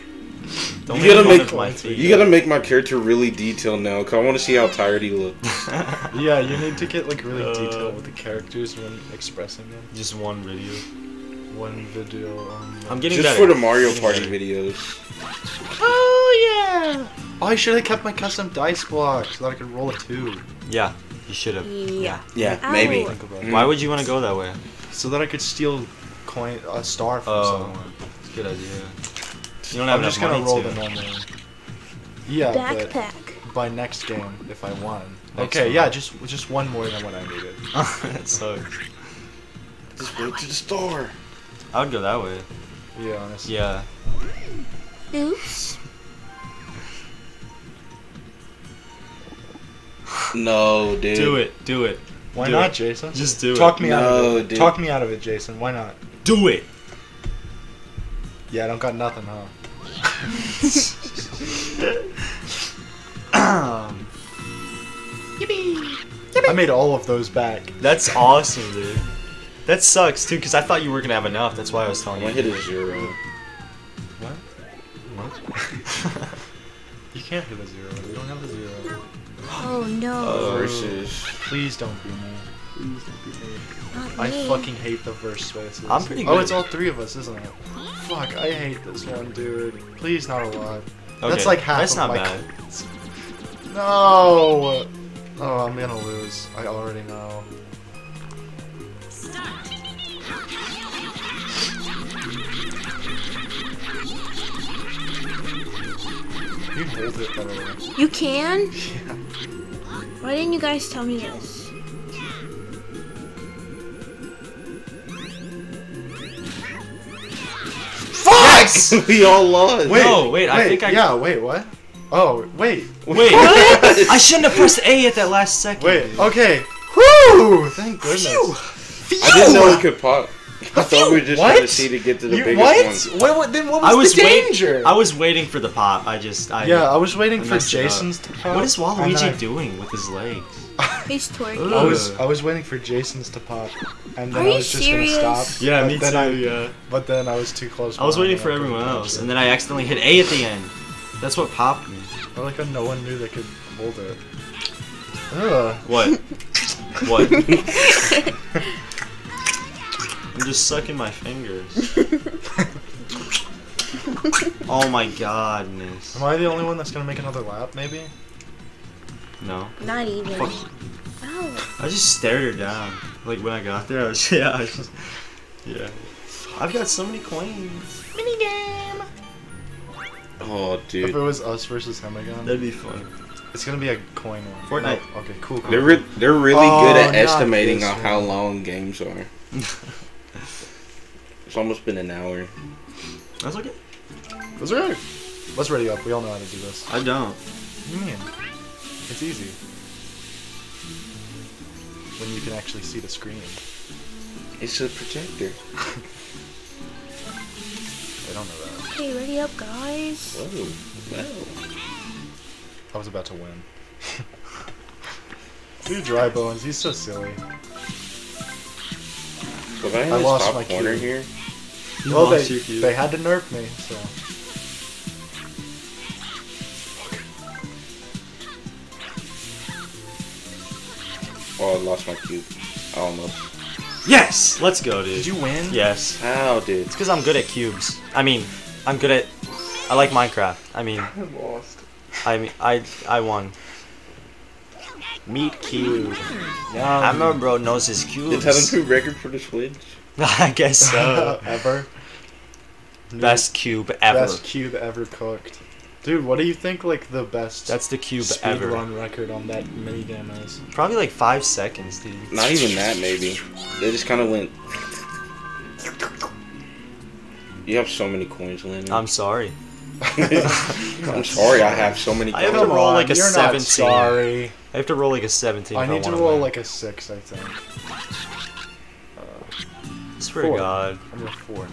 Don't you gotta make my teeth, you gotta yeah. make my character really detailed now, cause I want to see how tired he looks. Yeah, you need to get like really uh, detailed with the characters when expressing them. Just one video. One video. On I'm getting just better. for the Mario Party videos. Oh yeah! Oh, I should have kept my custom dice block so that I could roll a two. Yeah, you should have. Yeah. Yeah, yeah maybe. Mm. Why would you want to go that way? So that I could steal coin a star from oh, someone. That's a good idea. You don't have I'm just gonna roll the normal. Yeah, Backpack. by next game if I won. Next okay, one. yeah, just just one more than what I needed. That sucks. Just go to the store. I would go that way. Yeah, honestly. Yeah. Oops. No, dude. Do it. Do it. Why do not, it. Jason? Just do Talk it. Talk me no, out of it. Dude. Talk me out of it, Jason. Why not? Do it. Yeah, I don't got nothing, huh? Yippee. Yippee. I made all of those back. That's awesome, dude. That sucks, too, because I thought you were going to have enough. That's why I was telling you. I hit a zero. What? What? You can't hit a zero. We don't have a zero. Oh, no. Oh, versus. Please don't be me. Please don't be me. Not I me. fucking hate the verse spaces. I'm pretty good. Oh, it's all three of us, isn't it? Fuck, I hate this one, dude. Please, not a lot. Okay. That's like half That's of not my bad. No! Oh, I'm gonna lose. I already know. You hold it better. You can? Yeah. Why didn't you guys tell me this? Fuck! We all lost. Wait, no, wait, wait, I think I. Yeah, wait, what? Oh, wait. Wait. I shouldn't have pressed A at that last second. Wait, okay. Whew! Thank goodness. Phew. Phew. I didn't know it could pop. I thought we were just what? trying to see to get to the you, biggest what? one. What? What? Then what was, I was the danger? I was waiting for the pop. I just. I, yeah, I was waiting I for Jason's to pop. What is Waluigi I... doing with his legs? He's twerking. I was I was waiting for Jason's to pop, and then Are I was just serious? gonna stop. Yeah, but me then too. I, yeah. But then I was too close. I was waiting for everyone else, and then I accidentally hit A at the end. That's what popped me. I like how no one knew they could hold it. Ugh. What? What? I'm just sucking my fingers. Oh my godness. Am I the only one that's gonna make another lap, maybe? No. Not even. Fuck. Oh. I just stared her down. Like when I got there, I was, yeah, I was just, yeah. I've got so many coins. Minigame! Oh, dude. If it was us versus him again, that'd be fun. It's gonna be a coin one. Fortnite. Oh, okay, cool. cool. They're, re they're really oh, good at estimating on how long games are. It's almost been an hour. That's okay. That's alright. Let's ready up. We all know how to do this. I don't. What do you mean? It's easy. When you can actually see the screen. It's a projector. I don't know that. Okay, ready up, guys. Whoa. Wow. I was about to win. Dude, Dry Bones. He's so silly. So I, I lost my corner here. You well, lost they, your cue. They had to nerf me, so. Fuck. Oh, I lost my cube. Almost. Yes! Let's go, dude. Did you win? Yes. How, dude? It's because I'm good at cubes. I mean, I'm good at. I like Minecraft. I mean. I lost. I mean, I I won. Meat cube. Hammerbro knows his cubes. Did Hammerbro record for the Switch? I guess so. Ever. Best cube ever. Best cube ever cooked. Dude, what do you think like the best? That's the cube ever. Run record on that mini game is probably like five seconds, dude. Not even that, maybe. They just kind of went. You have so many coins, Lennon. I'm sorry. I'm sorry, I have so many. I have to roll like a seventeen. Sorry. I have to roll like a seventeen. I need to roll like a six, I think. Uh, I swear to God. I'm a four.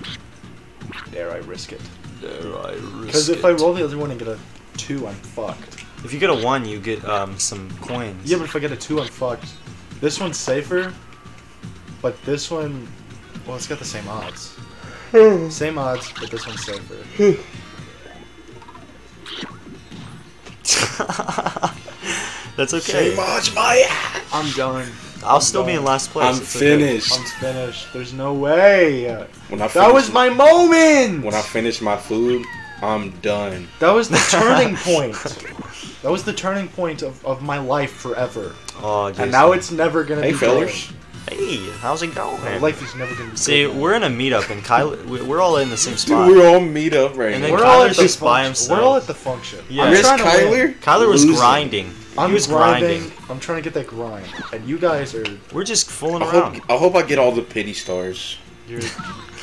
Dare I risk it? Dare I risk it? Because if I roll the other one and get a two, I'm fucked. If you get a one, you get um some coins. Yeah, but if I get a two, I'm fucked. This one's safer, but this one, well, it's got the same odds. Same odds, but this one's safer. That's okay. Say much, my ass. I'm done. I'll I'm still done. be in last place. I'm it's finished. Okay. I'm finished. There's no way. When I that was my moment. When I finish my food, I'm done. That was the turning point. That was the turning point of, of my life forever. Oh, Jason. And now it's never gonna hey, be. Hey, fellas. Hey, how's it going? My life is never gonna be. See, good, we're in a meetup, and Kyler, we're all in the same spot. Dude, we're all meetup right and then now. We're Kyler's all at just function. by himself. We're all at the function. Yeah. I'm trying to Kyler. Win. Kyler was Losing. grinding. I'm he was grinding. grinding. I'm trying to get that grind, and you guys are. We're just fooling I around. Hope, I hope I get all the pity stars. You're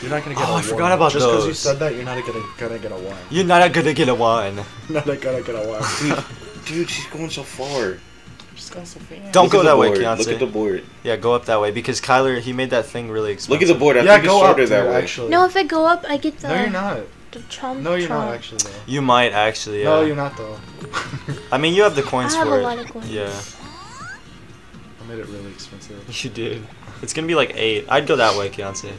you're not gonna get oh, a I one. Forgot about Just those. Just because you said that, you're not gonna gonna get a one. You're not gonna get a one. not gonna get a one. Dude, dude, she's going so far. She's going so far. Don't Look go that board. way, Keyoncae. Look at the board. Yeah, go up that way because Kyler he made that thing really expensive. Look at the board. I yeah, think go it's shorter up, that dude, way. Actually. No, if I go up, I get the. No, you're not. The Trump, no, you're Trump. not actually. Though. You might actually. Yeah. No, you're not though. I mean, you have the coins I have for a it. Lot of coins. Yeah. I made it really expensive. You did. It's gonna be like eight. I'd go that way, Keyoncae.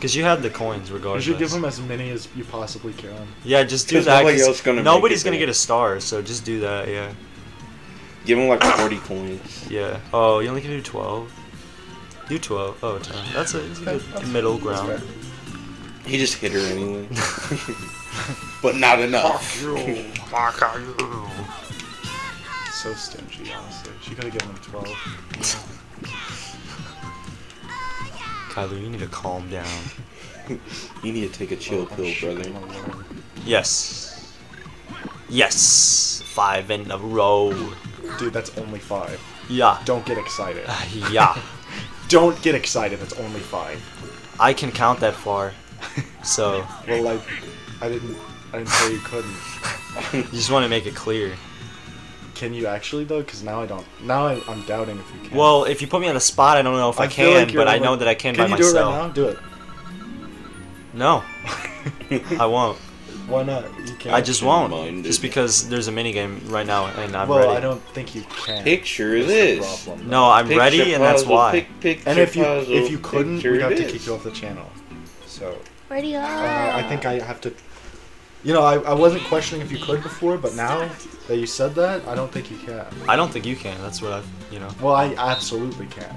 Cause you have the coins regardless. You should give them as many as you possibly can. Yeah, just do that. Nobody else gonna nobody's gonna get a star, so just do that. Yeah. Give them like forty coins. Yeah. Oh, you only can do twelve. Do twelve. Oh, ten. That's a, that's a good that's middle ground. He just hit her anyway. But not enough. Fuck you. Fuck you. So stingy, honestly. She gotta give him twelve. Kyler, you need to calm down. You need to take a chill oh, pill, brother. Yes. Yes. Five in a row. Dude, that's only five. Yeah. Don't get excited. Uh, yeah. Don't get excited. That's only five. I can count that far. So. Well, like, I didn't. I didn't say you couldn't. You just want to make it clear. Can you actually though? Because now I don't. Now I, I'm doubting if you can. Well, if you put me on the spot, I don't know if I, I can, like but I know like, that I can, can by myself. Can you do it right now? Do it. No, I won't. Why not? You can't. I just won't. Minded. Just because there's a mini game right now and I'm well, ready. Well, I don't think you can. Picture this. Problem, no, I'm picture ready, puzzle, and that's why. Pick, picture and if you puzzle, if you couldn't, we'd have to kick you off the channel. So. Ready up. Uh, I think I have to. You know, I, I wasn't questioning if you could before, but now that you said that, I don't think you can. I don't think you can. That's what I, you know. Well, I absolutely can.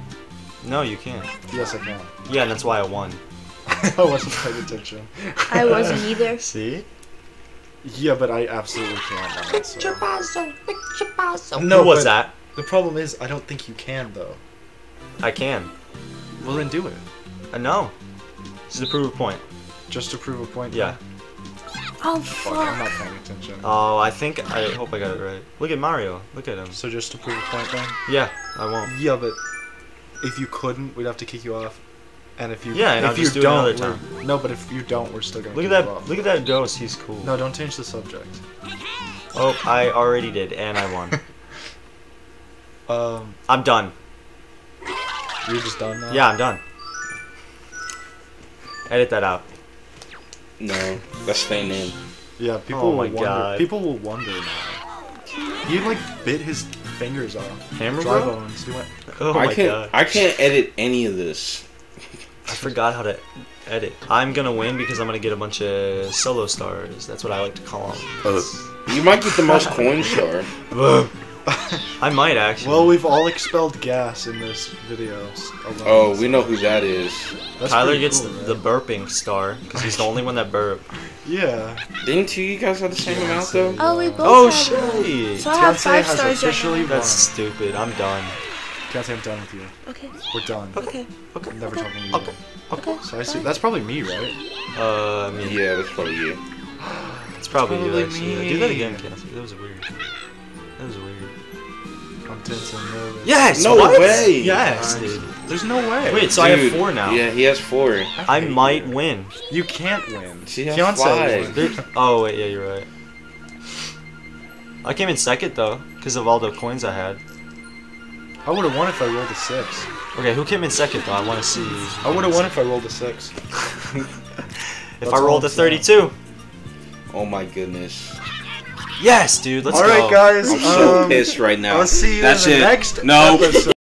No, you can't. Yes, I can. Yeah, and that's why I won. I wasn't paying attention. I wasn't either. See? Yeah, but I absolutely can. Picture puzzle, picture puzzle. No, what's that? The problem is, I don't think you can, though. I can. Well, then do it. I know. Just to prove a point. Just to prove a point? Yeah. Then? Oh fuck! I'm not paying attention. Oh, I think I hope I got it right. Look at Mario. Look at him. So just to prove a point, then. Yeah, I won't. Yeah, but if you couldn't, we'd have to kick you off. And if you yeah, and if I'll you just do don't, it another time. No, but if you don't, we're still gonna. Look at that! You off. Look at that ghost. He's cool. No, don't change the subject. Oh, I already did, and I won. um, I'm done. You're just done now? Yeah, I'm done. Edit that out. No, that's staying in. Yeah, people oh will my wonder. God. People will wonder now. He like bit his fingers off. Hammerbro? Dry Bones. He went. Oh I my can't, God. I can't edit any of this. I forgot how to edit. I'm gonna win because I'm gonna get a bunch of solo stars. That's what I like to call them. Uh, you might get the most coin star. I might actually. Well, we've all expelled gas in this video. Alone, oh, so. We know who that is. That's Kyler gets cool, the, the burping star because he's the only one that burped. Yeah. Didn't two you guys have the same amount though? Oh, we both. Oh shit! So I have five stars officially. That's stupid. I'm done. Keyoncae, I'm done with you. Okay. We're done. Okay. Okay. I'm never okay. talking to you. Okay. Okay. Okay. So I see. That's probably me, right? Uh, I mean, yeah, that's probably you. It's probably, probably you. Actually. Me. Do that again, Keyoncae. That was weird. That was weird. I'm tense and nervous. Yes! No what? way! Yes, dude. There's no way. Wait, so dude, I have four now. Yeah, he has four. I, I might you. win. You can't win. She has Keyoncae. Oh, wait, yeah, you're right. I came in second, though, because of all the coins I had. I would have won if I rolled a six. Okay, who came in second, though? I want to see. I would have won if I rolled a six. If Let's I rolled a thirty-two. Oh, my goodness. Yes, dude. Let's All go. All right, guys. I'm um, so pissed right now. I'll see you That's in the it. next no. episode.